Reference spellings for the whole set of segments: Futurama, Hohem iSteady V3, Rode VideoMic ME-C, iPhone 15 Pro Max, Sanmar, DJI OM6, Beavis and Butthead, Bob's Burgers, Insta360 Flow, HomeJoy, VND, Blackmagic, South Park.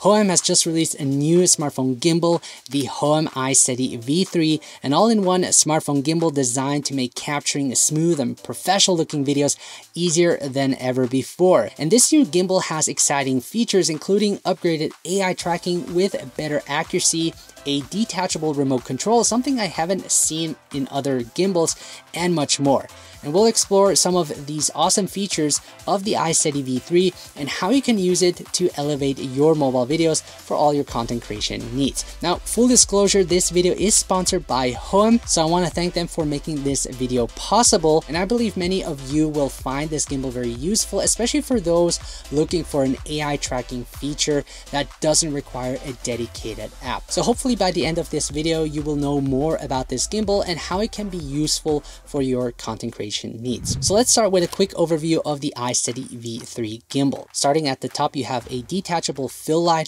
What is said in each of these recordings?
Hohem has just released a new smartphone gimbal, the Hohem iSteady V3, an all-in-one smartphone gimbal designed to make capturing smooth and professional-looking videos easier than ever before. And this new gimbal has exciting features, including upgraded AI tracking with better accuracy, a detachable remote control, something I haven't seen in other gimbals, and much more. And we'll explore some of these awesome features of the iSteady V3 and how you can use it to elevate your mobile videos for all your content creation needs. Now, full disclosure, this video is sponsored by Hohem, so I want to thank them for making this video possible, and I believe many of you will find this gimbal very useful, especially for those looking for an AI tracking feature that doesn't require a dedicated app. So hopefully by the end of this video, you will know more about this gimbal and how it can be useful for your content creation needs. So let's start with a quick overview of the iSteady V3 gimbal. Starting at the top, you have a detachable fill light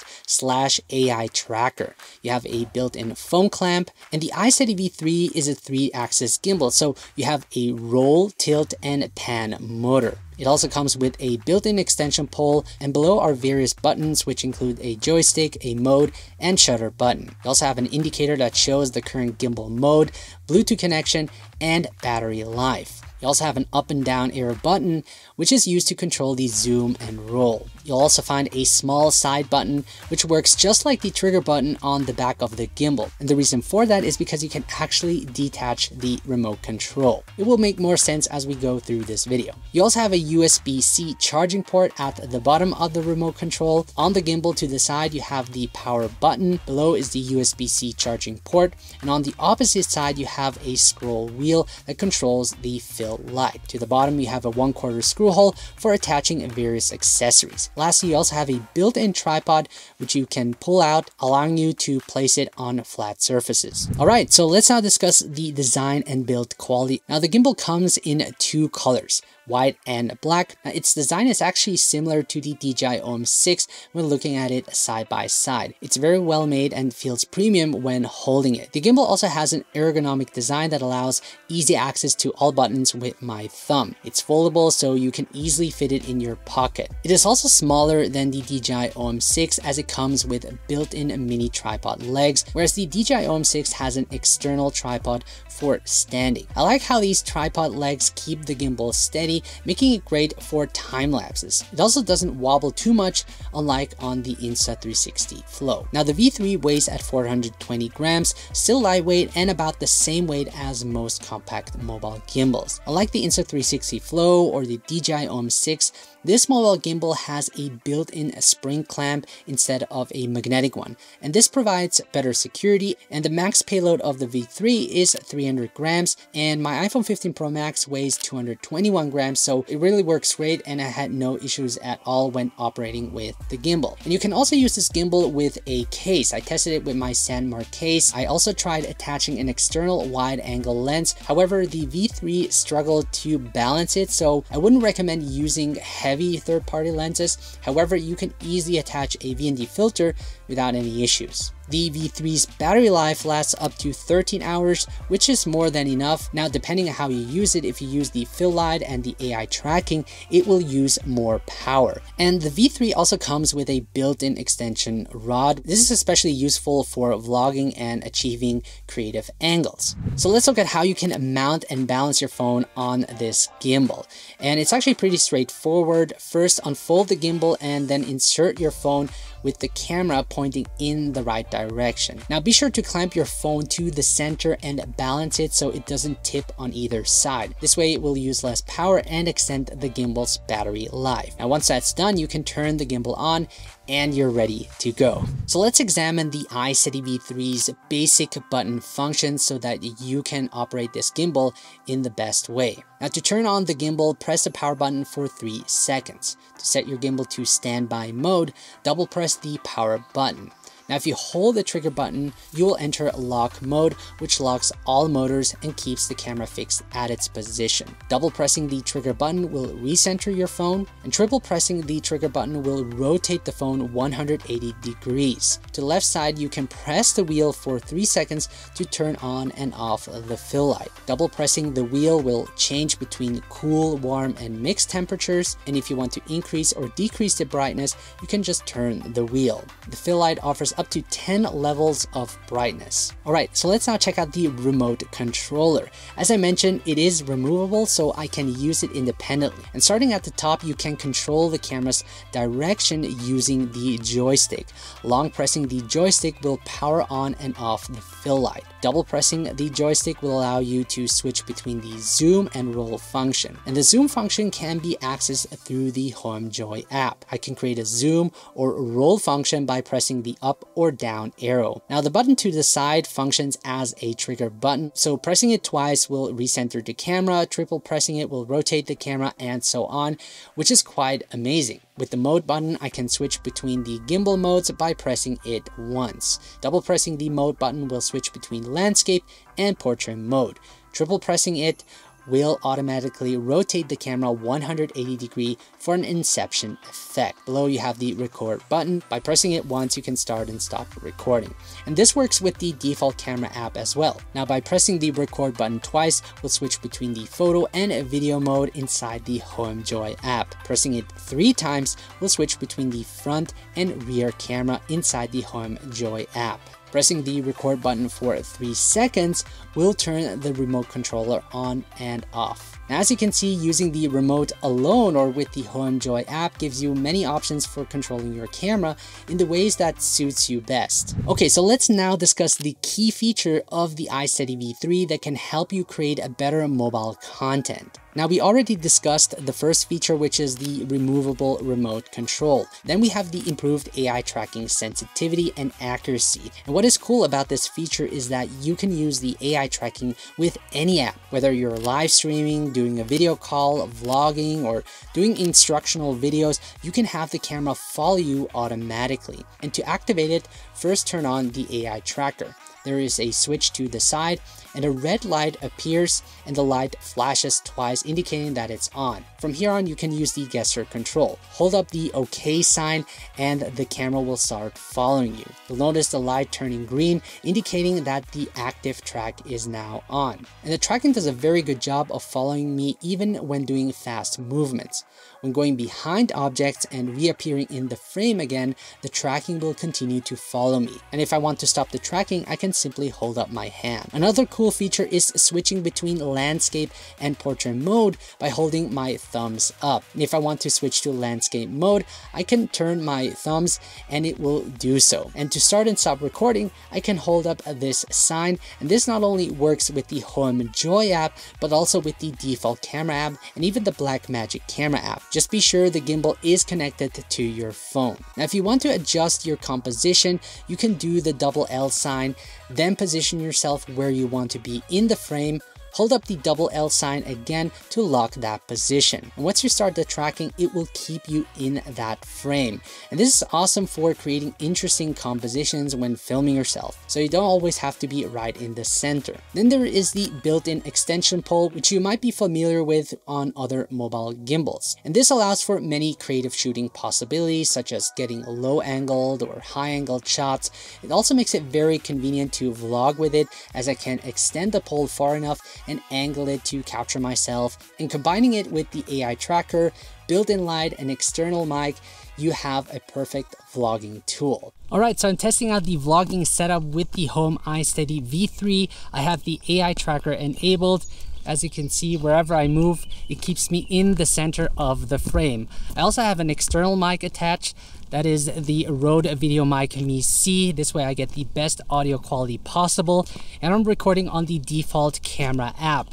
/ AI tracker. You have a built-in phone clamp, and the iSteady V3 is a 3-axis gimbal, so you have a roll, tilt, and pan motor. It also comes with a built-in extension pole, and below are various buttons, which include a joystick, a mode, and shutter button. You also have an indicator that shows the current gimbal mode, Bluetooth connection, and battery life. You also have an up and down arrow button, which is used to control the zoom and roll. You'll also find a small side button, which works just like the trigger button on the back of the gimbal. And the reason for that is because you can actually detach the remote control. It will make more sense as we go through this video. You also have a USB-C charging port at the bottom of the remote control. On the gimbal to the side, you have the power button. Below is the USB-C charging port. And on the opposite side, you have a scroll wheel that controls the fill light. To the bottom, you have a 1/4 screw hole for attaching various accessories. Lastly, you also have a built-in tripod, which you can pull out, allowing you to place it on flat surfaces. All right, so let's now discuss the design and build quality. Now, the gimbal comes in 2 colors, white and black. Now, its design is actually similar to the DJI OM6 when looking at it side by side. It's very well made and feels premium when holding it. The gimbal also has an ergonomic design that allows easy access to all buttons with my thumb. It's foldable, so you can easily fit it in your pocket. It is also smaller than the DJI OM6 as it comes with built-in mini tripod legs, whereas the DJI OM6 has an external tripod for standing. I like how these tripod legs keep the gimbal steady, making it great for time lapses. It also doesn't wobble too much, unlike on the Insta360 Flow. Now, the V3 weighs at 420 grams, still lightweight and about the same weight as most compact mobile gimbals. Unlike the Insta360 Flow or the DJI OM6, this mobile gimbal has a built-in spring clamp instead of a magnetic one, and this provides better security. And the max payload of the V3 is 300 grams, and my iPhone 15 Pro Max weighs 221 grams, so it really works great, and I had no issues at all when operating with the gimbal. And you can also use this gimbal with a case. I tested it with my Sanmar case. I also tried attaching an external wide-angle lens. However, the V3 struggled to balance it, so I wouldn't recommend using heavy third-party lenses. However, you can easily attach a VND filter without any issues. The V3's battery life lasts up to 13 hours, which is more than enough. Now, depending on how you use it, if you use the fill light and the AI tracking, it will use more power. And the V3 also comes with a built-in extension rod. This is especially useful for vlogging and achieving creative angles. So let's look at how you can mount and balance your phone on this gimbal. And it's actually pretty straightforward. First, unfold the gimbal and then insert your phone with the camera pointing in the right direction. Now, be sure to clamp your phone to the center and balance it so it doesn't tip on either side. This way it will use less power and extend the gimbal's battery life. Now, once that's done, you can turn the gimbal on and you're ready to go. So let's examine the iSteady V3's basic button function so that you can operate this gimbal in the best way. Now, to turn on the gimbal, press the power button for 3 seconds. To set your gimbal to standby mode, double press the power button. Now, if you hold the trigger button, you will enter lock mode, which locks all motors and keeps the camera fixed at its position. Double pressing the trigger button will recenter your phone, and triple pressing the trigger button will rotate the phone 180 degrees. To the left side, you can press the wheel for 3 seconds to turn on and off the fill light. Double pressing the wheel will change between cool, warm, and mixed temperatures, and if you want to increase or decrease the brightness, you can just turn the wheel. The fill light offers up to 10 levels of brightness. Alright, so let's now check out the remote controller. As I mentioned, it is removable, so I can use it independently. And starting at the top, you can control the camera's direction using the joystick. Long pressing the joystick will power on and off the fill light. Double pressing the joystick will allow you to switch between the zoom and roll function. And the zoom function can be accessed through the HomeJoy app. I can create a zoom or roll function by pressing the up or down arrow. Now the button to the side functions as a trigger button, so pressing it twice will recenter the camera, triple pressing it will rotate the camera, and so on, which is quite amazing. With the mode button, I can switch between the gimbal modes by pressing it once. Double pressing the mode button will switch between landscape and portrait mode. Triple pressing it will automatically rotate the camera 180 degrees for an inception effect. Below you have the record button. By pressing it once, you can start and stop recording. And this works with the default camera app as well. Now by pressing the record button twice, we'll switch between the photo and video mode inside the HomeJoy app. Pressing it 3 times, we'll switch between the front and rear camera inside the HomeJoy app. Pressing the record button for 3 seconds will turn the remote controller on and off. Now, as you can see, using the remote alone or with the HomeJoy app gives you many options for controlling your camera in the ways that suits you best. Okay, so let's now discuss the key feature of the iSteady V3 that can help you create a better mobile content. Now, we already discussed the first feature, which is the removable remote control. Then we have the improved AI tracking sensitivity and accuracy. And what is cool about this feature is that you can use the AI tracking with any app, whether you're live streaming, doing a video call, vlogging, or doing instructional videos, you can have the camera follow you automatically. And to activate it, first turn on the AI tracker. There is a switch to the side, and a red light appears and the light flashes twice, indicating that it's on. From here on, you can use the gesture control. Hold up the OK sign and the camera will start following you. You'll notice the light turning green, indicating that the active track is now on. And the tracking does a very good job of following me even when doing fast movements. When going behind objects and reappearing in the frame again, the tracking will continue to follow me. And if I want to stop the tracking, I can simply hold up my hand. Another cool feature is switching between landscape and portrait mode by holding my thumbs up. And if I want to switch to landscape mode, I can turn my thumbs and it will do so. And to start and stop recording, I can hold up this sign. And this not only works with the HomeJoy app, but also with the default camera app and even the Blackmagic camera app. Just be sure the gimbal is connected to your phone. Now, if you want to adjust your composition, you can do the double L sign, then position yourself where you want to be in the frame. Hold up the double L sign again to lock that position. And once you start the tracking, it will keep you in that frame. And this is awesome for creating interesting compositions when filming yourself, so you don't always have to be right in the center. Then there is the built-in extension pole, which you might be familiar with on other mobile gimbals. And this allows for many creative shooting possibilities, such as getting low angled or high angled shots. It also makes it very convenient to vlog with it, as I can extend the pole far enough and angle it to capture myself. And combining it with the AI tracker, built-in light, and external mic, you have a perfect vlogging tool. Alright, so I'm testing out the vlogging setup with the Hohem iSteady V3. I have the AI tracker enabled. As you can see, wherever I move, it keeps me in the center of the frame. I also have an external mic attached. That is the Rode VideoMic ME-C. This way I get the best audio quality possible. And I'm recording on the default camera app.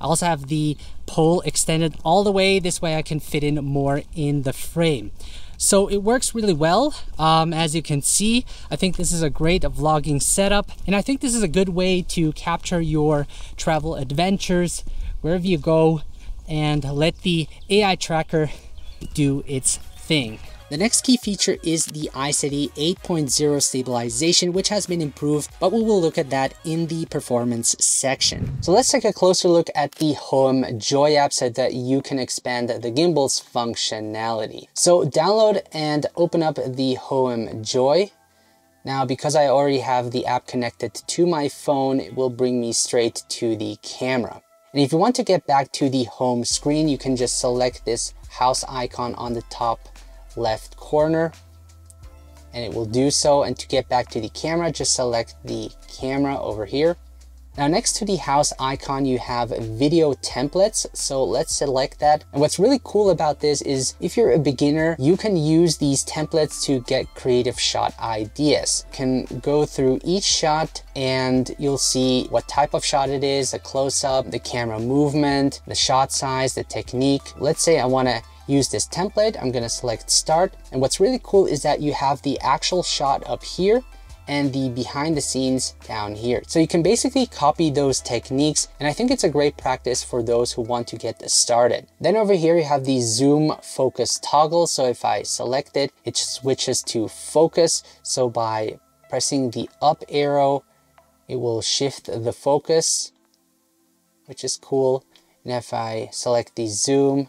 I also have the pole extended all the way. This way I can fit in more in the frame. So it works really well. As you can see, I think this is a great vlogging setup. And I think this is a good way to capture your travel adventures wherever you go and let the AI tracker do its thing. The next key feature is the iSteady 8.0 stabilization, which has been improved, but we will look at that in the performance section. So let's take a closer look at the HomeJoy app so that you can expand the gimbal's functionality. So download and open up the HomeJoy. Now, because I already have the app connected to my phone, it will bring me straight to the camera. And if you want to get back to the home screen, you can just select this house icon on the top left corner, and it will do so. And to get back to the camera, just select the camera over here. Now, next to the house icon, you have video templates. So let's select that. And what's really cool about this is if you're a beginner, you can use these templates to get creative shot ideas. You can go through each shot and you'll see what type of shot it is, the close-up, the camera movement, the shot size, the technique. Let's say I want to use this template. I'm going to select start. And what's really cool is that you have the actual shot up here and the behind the scenes down here. So you can basically copy those techniques, and I think it's a great practice for those who want to get started. Then over here you have the zoom focus toggle. So if I select it, it switches to focus. So by pressing the up arrow, it will shift the focus, which is cool. And if I select the zoom,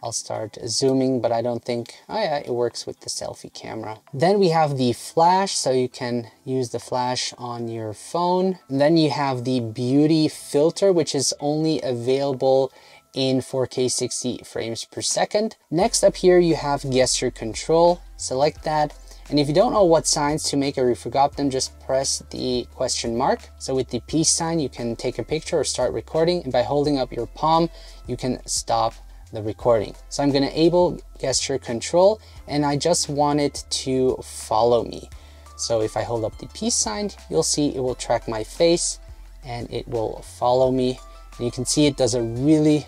I'll start zooming, but I don't think, oh yeah, it works with the selfie camera. Then we have the flash, so you can use the flash on your phone. And then you have the beauty filter, which is only available in 4K 60 frames per second. Next up here, you have gesture control. Select that. And if you don't know what signs to make or you forgot them, just press the question mark. So with the peace sign, you can take a picture or start recording. And by holding up your palm, you can stop the recording. So I'm going to enable gesture control, and I just want it to follow me. So if I hold up the peace sign, you'll see it will track my face and it will follow me. And you can see it does a really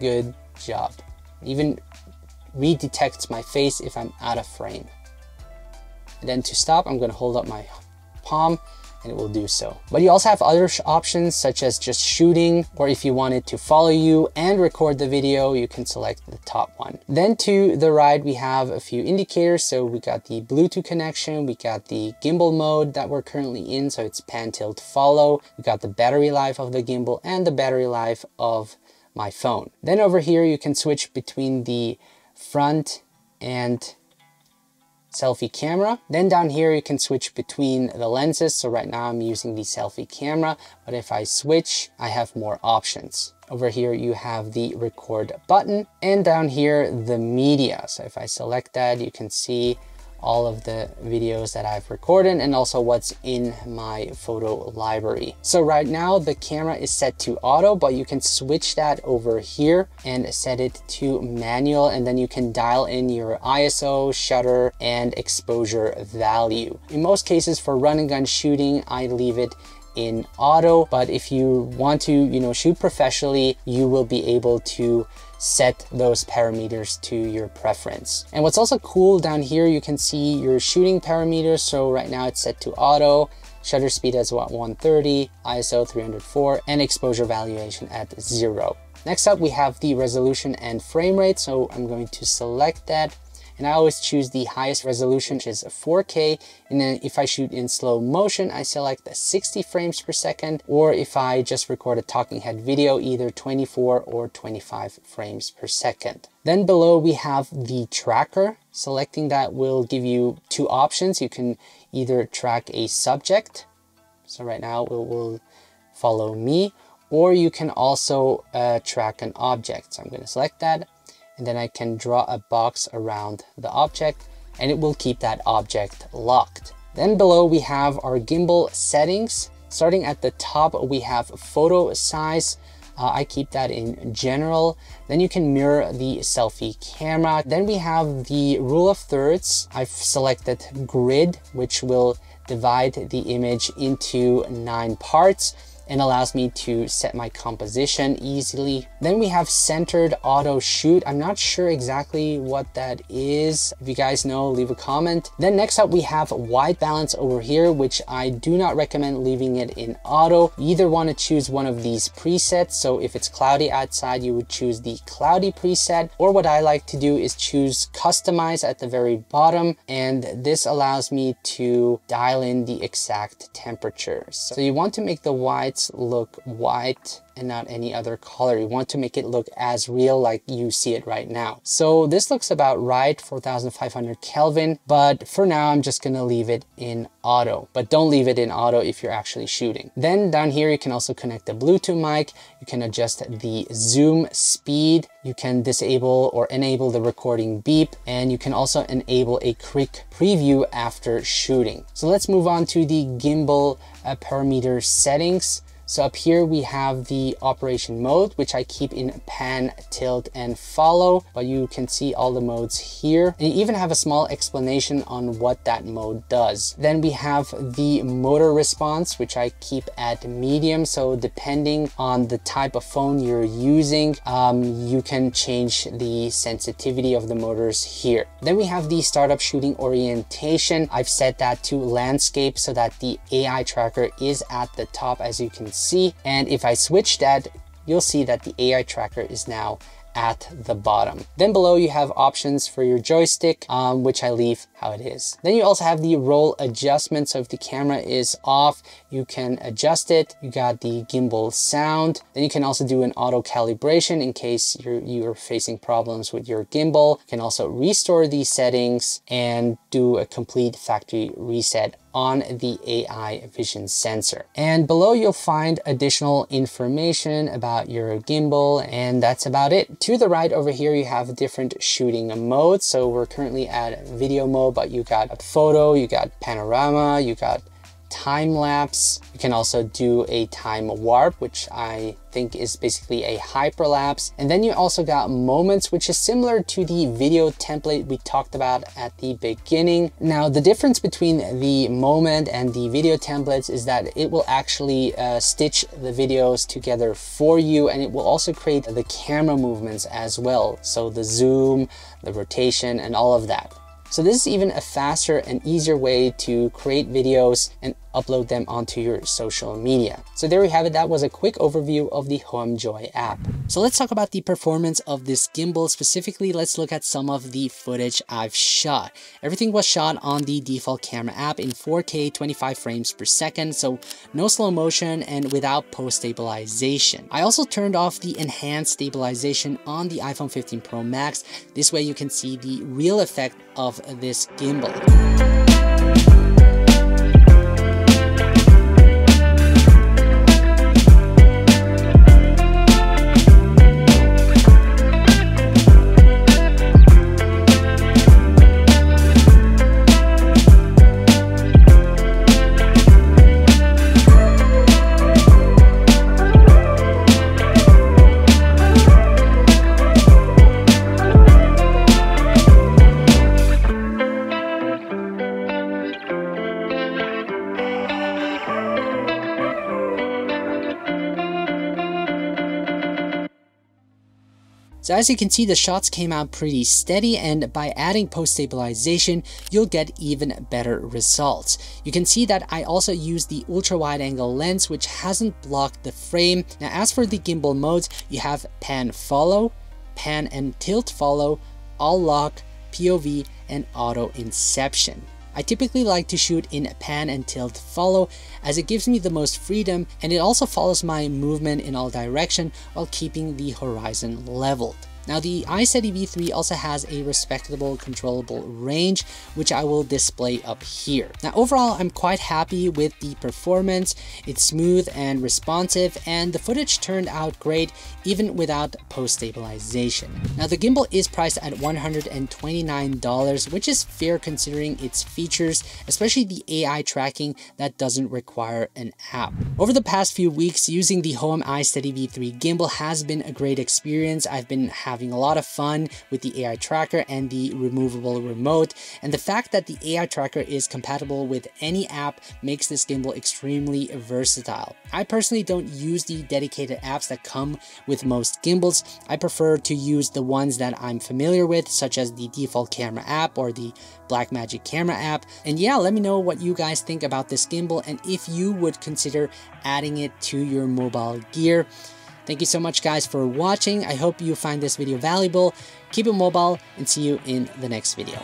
good job. It even redetects my face if I'm out of frame. And then to stop, I'm going to hold up my palm and it will do so. But you also have other options such as just shooting, or if you want it to follow you and record the video, you can select the top one. Then to the right, we have a few indicators. So we got the Bluetooth connection, we got the gimbal mode that we're currently in, so it's pan, tilt, follow. We got the battery life of the gimbal and the battery life of my phone. Then over here, you can switch between the front and selfie camera. Then down here, you can switch between the lenses. So right now I'm using the selfie camera, but if I switch, I have more options. Over here, you have the record button, and down here, the media. So if I select that, you can see all of the videos that I've recorded and also what's in my photo library. So right now the camera is set to auto, but you can switch that over here and set it to manual, and then you can dial in your ISO, shutter, and exposure value. In most cases for run and gun shooting, I leave it in auto, but if you want to, shoot professionally, you will be able to set those parameters to your preference. And what's also cool down here, you can see your shooting parameters. So right now it's set to auto, shutter speed is 130, ISO 304, and exposure valuation at 0. Next up, we have the resolution and frame rate. So I'm going to select that. And I always choose the highest resolution, which is 4K. And then if I shoot in slow motion, I select the 60 frames per second, or if I just record a talking head video, either 24 or 25 frames per second. Then below we have the tracker. Selecting that will give you two options. You can either track a subject. So right now it will follow me, or you can also track an object. So I'm going to select that. And then I can draw a box around the object, and it will keep that object locked. Then below we have our gimbal settings. Starting at the top, we have photo size. I keep that in general. Then you can mirror the selfie camera. Then we have the rule of thirds. I've selected grid, which will divide the image into 9 parts. and allows me to set my composition easily. Then we have centered auto shoot. I'm not sure exactly what that is. If you guys know, leave a comment. Then next up, we have white balance over here, which I do not recommend leaving it in auto. You either want to choose one of these presets. So if it's cloudy outside, you would choose the cloudy preset, or what I like to do is choose customize at the very bottom. And this allows me to dial in the exact temperature. So you want to make the whites look white and not any other color. You want to make it look as real like you see it right now. So this looks about right, 4,500 Kelvin, but for now I'm just gonna leave it in auto, but don't leave it in auto if you're actually shooting. Then down here, you can also connect the Bluetooth mic. You can adjust the zoom speed. You can disable or enable the recording beep, and you can also enable a quick preview after shooting. So let's move on to the gimbal parameter settings. So up here we have the operation mode, which I keep in pan, tilt, and follow, but you can see all the modes here. And you even have a small explanation on what that mode does. Then we have the motor response, which I keep at medium. So depending on the type of phone you're using, you can change the sensitivity of the motors here. Then we have the startup shooting orientation. I've set that to landscape so that the AI tracker is at the top, as you can see, and if I switch that, you'll see that the AI tracker is now at the bottom. Then below you have options for your joystick, which I leave how it is. Then you also have the roll adjustment. So if the camera is off, you can adjust it. You got the gimbal sound. Then you can also do an auto calibration in case you're facing problems with your gimbal. You can also restore these settings and do a complete factory reset on the AI vision sensor. And below you'll find additional information about your gimbal, and that's about it. To the right over here, you have different shooting modes. So we're currently at video mode, but you got a photo, you got panorama, you got time lapse. You can also do a time warp, which I think is basically a hyperlapse. And then you also got moments, which is similar to the video template we talked about at the beginning. Now, the difference between the moment and the video templates is that it will actually stitch the videos together for you, and it will also create the camera movements as well. So the zoom, the rotation, and all of that. So this is even a faster and easier way to create videos and upload them onto your social media. So there we have it. That was a quick overview of the HomeJoy app. So let's talk about the performance of this gimbal. Specifically, let's look at some of the footage I've shot. Everything was shot on the default camera app in 4K, 25 frames per second. So no slow motion and without post stabilization. I also turned off the enhanced stabilization on the iPhone 15 Pro Max. This way you can see the real effect of this gimbal. So as you can see, the shots came out pretty steady, and by adding post stabilization, you'll get even better results. You can see that I also used the ultra wide angle lens, which hasn't blocked the frame. Now, as for the gimbal modes, you have pan follow, pan and tilt follow, all lock, POV, and auto inception. I typically like to shoot in pan and tilt follow, as it gives me the most freedom, and it also follows my movement in all direction while keeping the horizon leveled. Now, the iSteady V3 also has a respectable controllable range, which I will display up here. Now, overall, I'm quite happy with the performance. It's smooth and responsive, and the footage turned out great even without post stabilization. Now, the gimbal is priced at $129, which is fair considering its features, especially the AI tracking that doesn't require an app. Over the past few weeks, using the Hohem iSteady V3 gimbal has been a great experience. I've been having having a lot of fun with the AI tracker and the removable remote. And the fact that the AI tracker is compatible with any app makes this gimbal extremely versatile. I personally don't use the dedicated apps that come with most gimbals. I prefer to use the ones that I'm familiar with, such as the default camera app or the Blackmagic camera app. And yeah, let me know what you guys think about this gimbal and if you would consider adding it to your mobile gear. Thank you so much guys for watching. I hope you find this video valuable. Keep it mobile and see you in the next video.